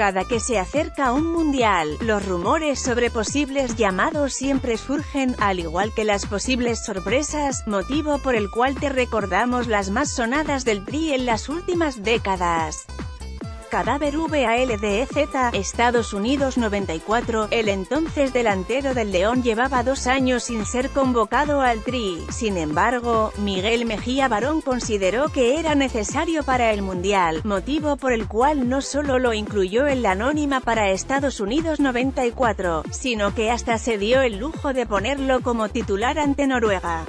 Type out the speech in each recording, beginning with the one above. cada que se acerca un mundial, los rumores sobre posibles llamados siempre surgen, al igual que las posibles sorpresas, motivo por el cual te recordamos las más sonadas del Tri en las últimas décadas. Cadáver Valdez, Estados Unidos 94, el entonces delantero del León llevaba 2 años sin ser convocado al Tri. Sin embargo, Miguel Mejía Barón consideró que era necesario para el Mundial, motivo por el cual no solo lo incluyó en la anónima para Estados Unidos 94, sino que hasta se dio el lujo de ponerlo como titular ante Noruega.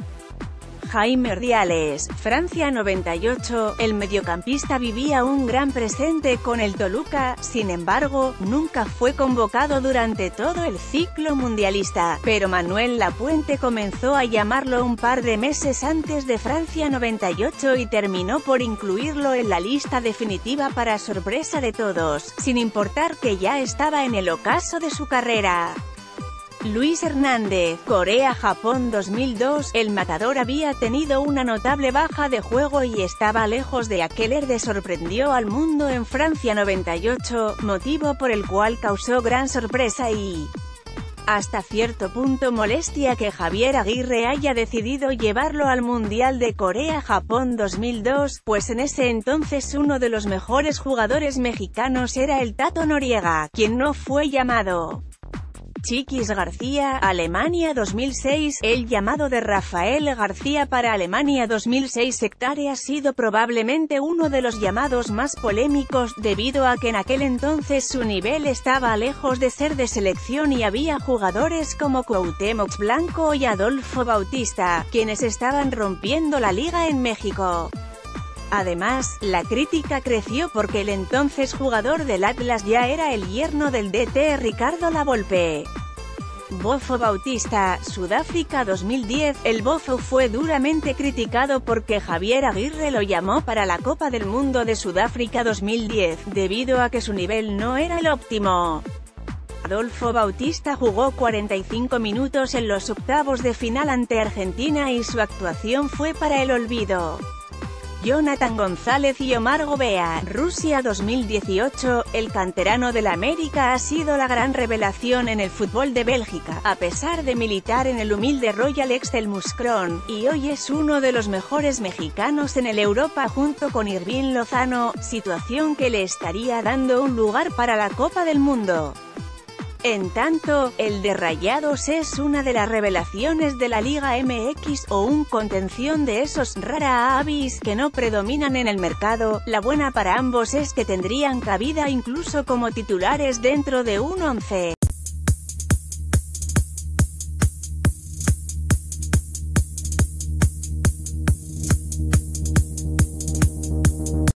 Jaime Ordiales, Francia 98, el mediocampista vivía un gran presente con el Toluca, sin embargo, nunca fue convocado durante todo el ciclo mundialista, pero Manuel Lapuente comenzó a llamarlo un par de meses antes de Francia 98 y terminó por incluirlo en la lista definitiva para sorpresa de todos, sin importar que ya estaba en el ocaso de su carrera. Luis Hernández, Corea-Japón 2002, el matador había tenido una notable baja de juego y estaba lejos de aquel héroe que sorprendió al mundo en Francia 98, motivo por el cual causó gran sorpresa y hasta cierto punto molestia que Javier Aguirre haya decidido llevarlo al Mundial de Corea-Japón 2002, pues en ese entonces uno de los mejores jugadores mexicanos era el Tato Noriega, quien no fue llamado. Chiquis García, Alemania 2006, el llamado de Rafael García para Alemania 2006 ha sido probablemente uno de los llamados más polémicos, debido a que en aquel entonces su nivel estaba lejos de ser de selección y había jugadores como Cuauhtémoc Blanco y Adolfo Bautista, quienes estaban rompiendo la liga en México. Además, la crítica creció porque el entonces jugador del Atlas ya era el yerno del DT Ricardo Lavolpe. Bofo Bautista, Sudáfrica 2010, el Bofo fue duramente criticado porque Javier Aguirre lo llamó para la Copa del Mundo de Sudáfrica 2010, debido a que su nivel no era el óptimo. Adolfo Bautista jugó 45 minutos en los octavos de final ante Argentina y su actuación fue para el olvido. Jonathan González y Omar Govea, Rusia 2018, el canterano del América ha sido la gran revelación en el fútbol de Bélgica, a pesar de militar en el humilde Royal Excel Mouscron, y hoy es uno de los mejores mexicanos en el Europa junto con Irving Lozano, situación que le estaría dando un lugar para la Copa del Mundo. En tanto, el de Rayados es una de las revelaciones de la Liga MX o un contención de esos rara avis que no predominan en el mercado. La buena para ambos es que tendrían cabida incluso como titulares dentro de un once.